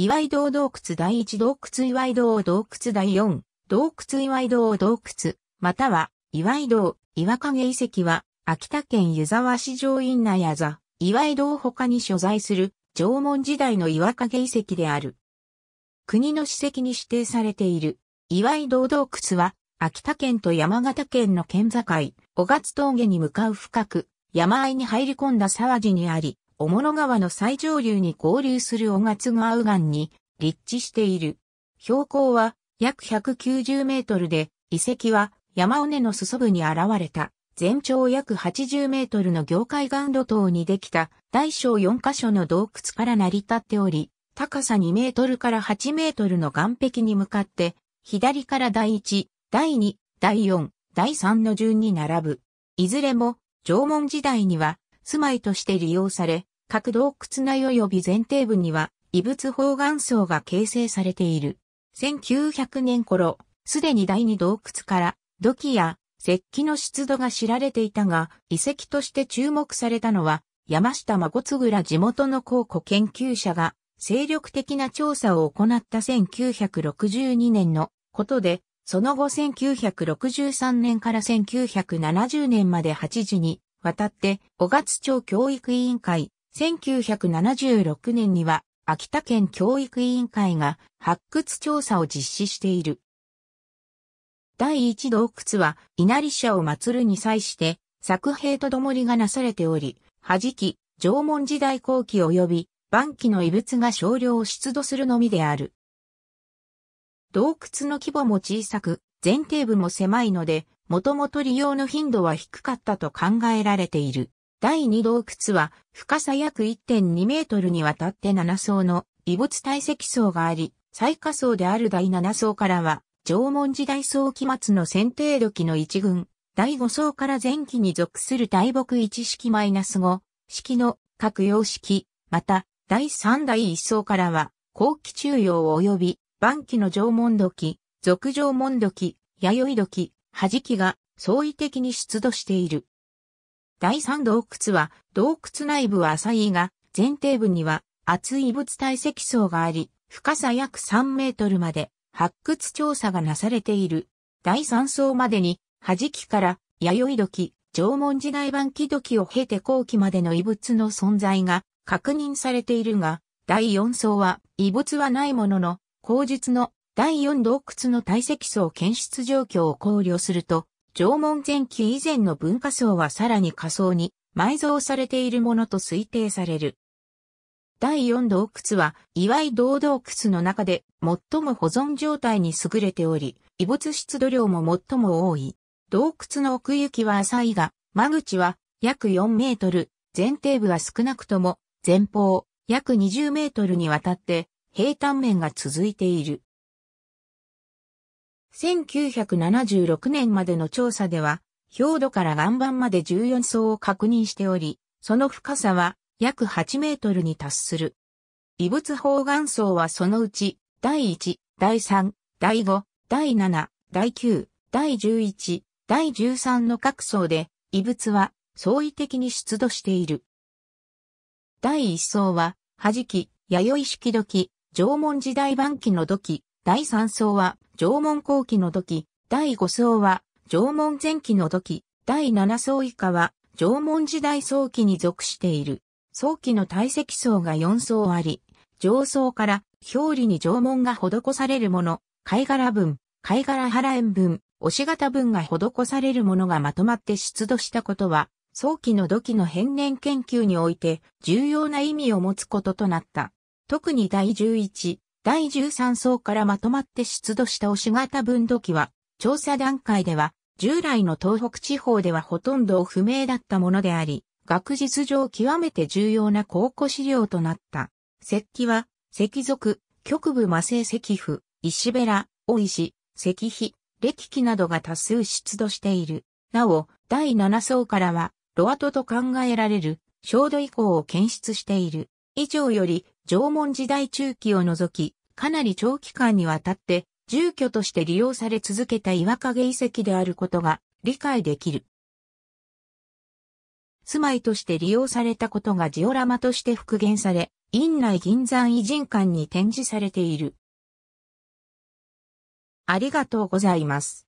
岩井洞洞窟第一洞窟岩井洞洞窟第四洞窟岩井洞洞窟、または岩井洞、岩影遺跡は秋田県湯沢市城院内あざ、岩井洞他に所在する縄文時代の岩影遺跡である。国の史跡に指定されている岩井洞洞窟は秋田県と山形県の県境、雄勝峠に向かう深く山あいに入り込んだ沢地にあり、雄物川の最上流に合流する雄勝川右岸に立地している。標高は約190メートルで、遺跡は山尾根の裾部に現れた全長約80メートルの凝灰岩土塔にできた大小4カ所の洞窟から成り立っており、高さ2メートルから8メートルの岩壁に向かって、左から第1、第2、第4、第3の順に並ぶ。いずれも縄文時代には住まいとして利用され、各洞窟内及び前庭部には異物包岩層が形成されている。1900年頃、すでに第2洞窟から土器や石器の出土が知られていたが、遺跡として注目されたのは、山下孫次ら地元の考古研究者が、精力的な調査を行った1962年のことで、その後1963年から1970年まで8次にわたって、雄勝町教育委員会、1976年には秋田県教育委員会が発掘調査を実施している。第一洞窟は稲荷社を祀るに際して、作幣と灯りがなされており、弾き、縄文時代後期及び、晩期の遺物が少量出土するのみである。洞窟の規模も小さく、前庭部も狭いので、もともと利用の頻度は低かったと考えられている。第二洞窟は、深さ約 1.2 メートルにわたって7層の異物堆積層があり、最下層である第7層からは、縄文時代早期末の剪定土器の一群、第5層から前期に属する大木1式 -5 式の各様式、また、第3第1層からは、後期中葉及び、晩期の縄文土器、俗縄文土器、弥生土器、弾きが相違的に出土している。第3洞窟は、洞窟内部は浅いが、前庭部には厚い異物堆積層があり、深さ約3メートルまで発掘調査がなされている。第3層までに、弾きから弥生土器、縄文時代晩期土器を経て後期までの異物の存在が、確認されているが、第4層は異物はないものの、後述の第4洞窟の堆積層検出状況を考慮すると、縄文前期以前の文化層はさらに下層に埋蔵されているものと推定される。第4洞窟は岩井洞洞窟の中で最も保存状態に優れており、異物出土量も最も多い。洞窟の奥行きは浅いが、間口は約4メートル、前庭部は少なくとも、前方、約20メートルにわたって、平坦面が続いている。1976年までの調査では、表土から岩盤まで14層を確認しており、その深さは約8メートルに達する。異物包岩層はそのうち、第1、第3、第5、第7、第9、第11、第13の各層で、異物は相違的に出土している。第1層は、弾き、弥生式土器、縄文時代晩期の土器、第3層は、縄文後期の土器、第5層は、縄文前期の土器、第7層以下は、縄文時代早期に属している。早期の堆積層が4層あり、上層から表裏に縄文が施されるもの、貝殻分、貝殻腹縁分、押し型分が施されるものがまとまって出土したことは、早期の土器の変年研究において重要な意味を持つこととなった。特に第11、第13層からまとまって出土した押し型分土器は、調査段階では従来の東北地方ではほとんど不明だったものであり、学術上極めて重要な考古資料となった。石器は、石属、局部魔製石斧、石べら、尾石、石碑、礫器などが多数出土している。なお、第7層からは、炉跡と考えられる、小土遺構を検出している。以上より、縄文時代中期を除き、かなり長期間にわたって、住居として利用され続けた岩影遺跡であることが理解できる。住まいとして利用されたことがジオラマとして復元され、院内銀山異人館に展示されている。ありがとうございます。